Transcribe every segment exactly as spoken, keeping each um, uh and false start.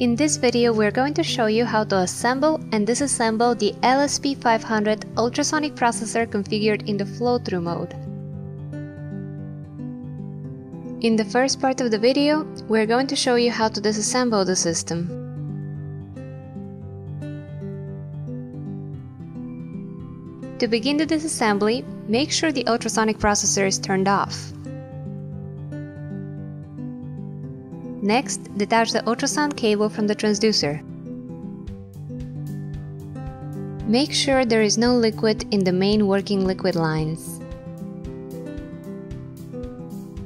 In this video we're going to show you how to assemble and disassemble the L S P five hundred ultrasonic processor configured in the flow-through mode. In the first part of the video we're going to show you how to disassemble the system. To begin the disassembly, make sure the ultrasonic processor is turned off. Next, detach the ultrasound cable from the transducer. Make sure there is no liquid in the main working liquid lines.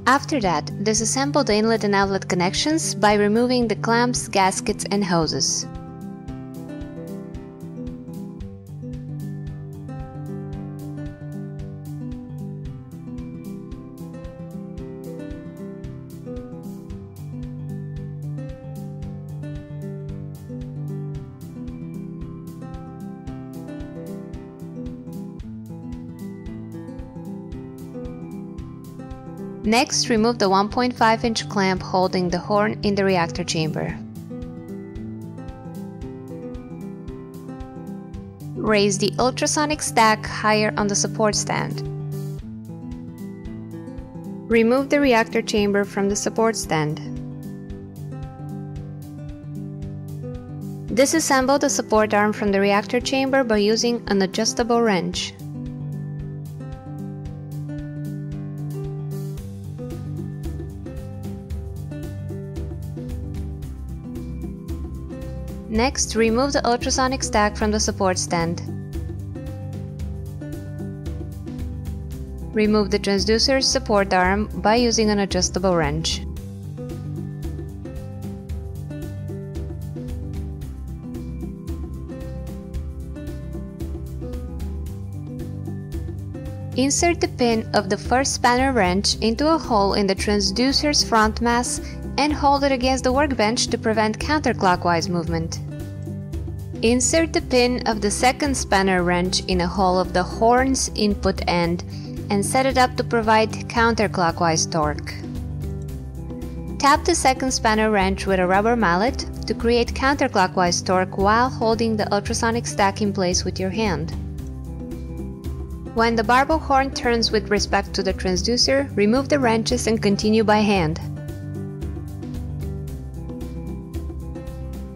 After that, disassemble the inlet and outlet connections by removing the clamps, gaskets, and hoses. Next, remove the one point five inch clamp holding the horn in the reactor chamber. Raise the ultrasonic stack higher on the support stand. Remove the reactor chamber from the support stand. Disassemble the support arm from the reactor chamber by using an adjustable wrench. Next, remove the ultrasonic stack from the support stand. Remove the transducer's support arm by using an adjustable wrench. Insert the pin of the first spanner wrench into a hole in the transducer's front mass and hold it against the workbench to prevent counterclockwise movement. Insert the pin of the second spanner wrench in a hole of the horn's input end and set it up to provide counterclockwise torque. Tap the second spanner wrench with a rubber mallet to create counterclockwise torque while holding the ultrasonic stack in place with your hand. When the barbo horn turns with respect to the transducer, remove the wrenches and continue by hand.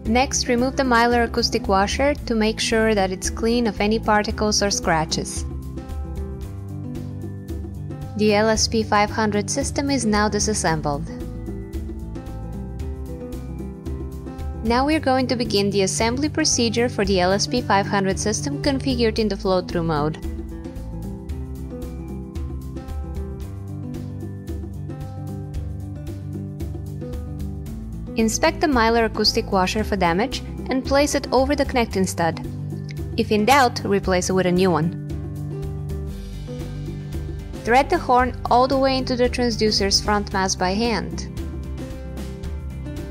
Next, remove the Mylar acoustic washer to make sure that it's clean of any particles or scratches. The L S P five hundred system is now disassembled. Now we're going to begin the assembly procedure for the L S P five hundred system configured in the flow-through mode. Inspect the Mylar acoustic washer for damage and place it over the connecting stud. If in doubt, replace it with a new one. Thread the horn all the way into the transducer's front mass by hand.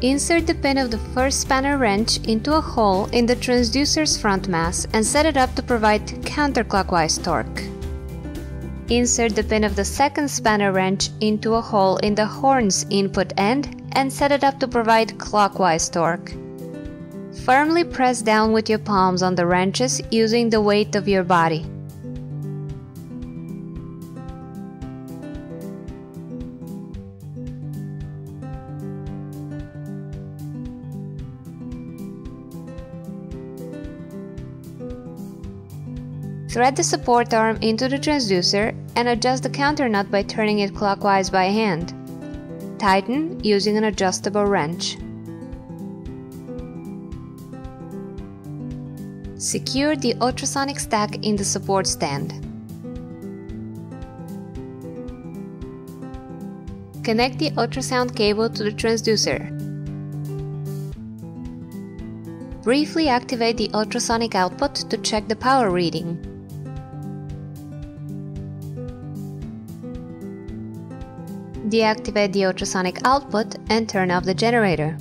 Insert the pin of the first spanner wrench into a hole in the transducer's front mass and set it up to provide counterclockwise torque. Insert the pin of the second spanner wrench into a hole in the horn's input end and set it up to provide clockwise torque. Firmly press down with your palms on the wrenches using the weight of your body. Thread the support arm into the transducer and adjust the counter nut by turning it clockwise by hand. Tighten using an adjustable wrench. Secure the ultrasonic stack in the support stand. Connect the ultrasound cable to the transducer. Briefly activate the ultrasonic output to check the power reading. Deactivate the ultrasonic output and turn off the generator.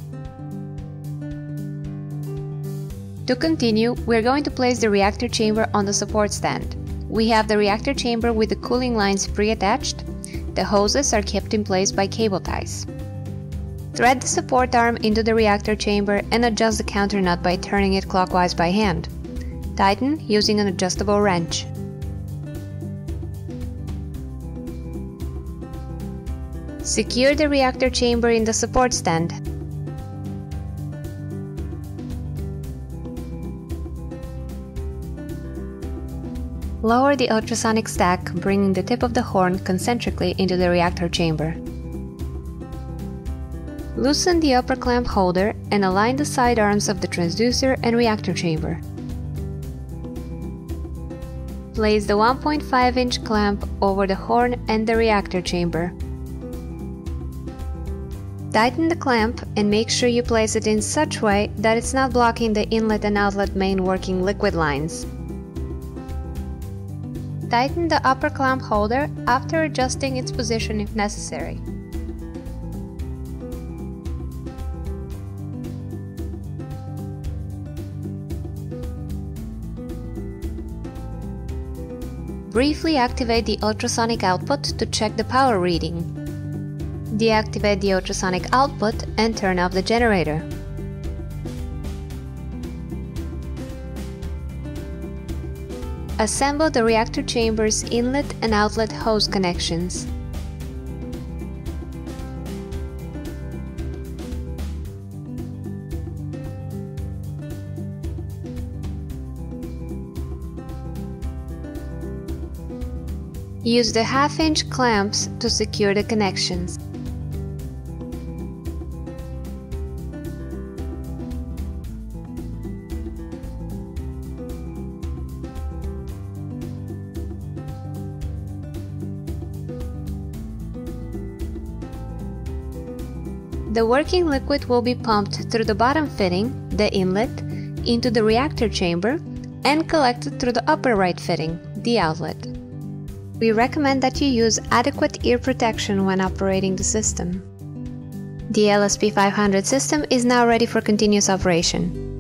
To continue, we're going to place the reactor chamber on the support stand. We have the reactor chamber with the cooling lines pre-attached. The hoses are kept in place by cable ties. Thread the support arm into the reactor chamber and adjust the counter nut by turning it clockwise by hand. Tighten using an adjustable wrench. Secure the reactor chamber in the support stand. Lower the ultrasonic stack, bringing the tip of the horn concentrically into the reactor chamber. Loosen the upper clamp holder and align the side arms of the transducer and reactor chamber. Place the one point five inch clamp over the horn and the reactor chamber. Tighten the clamp and make sure you place it in such way that it's not blocking the inlet and outlet main working liquid lines. Tighten the upper clamp holder after adjusting its position if necessary. Briefly activate the ultrasonic output to check the power reading. Deactivate the ultrasonic output and turn off the generator. Assemble the reactor chamber's inlet and outlet hose connections. Use the half-inch clamps to secure the connections. The working liquid will be pumped through the bottom fitting, the inlet, into the reactor chamber and collected through the upper right fitting, the outlet. We recommend that you use adequate ear protection when operating the system. The L S P five hundred system is now ready for continuous operation.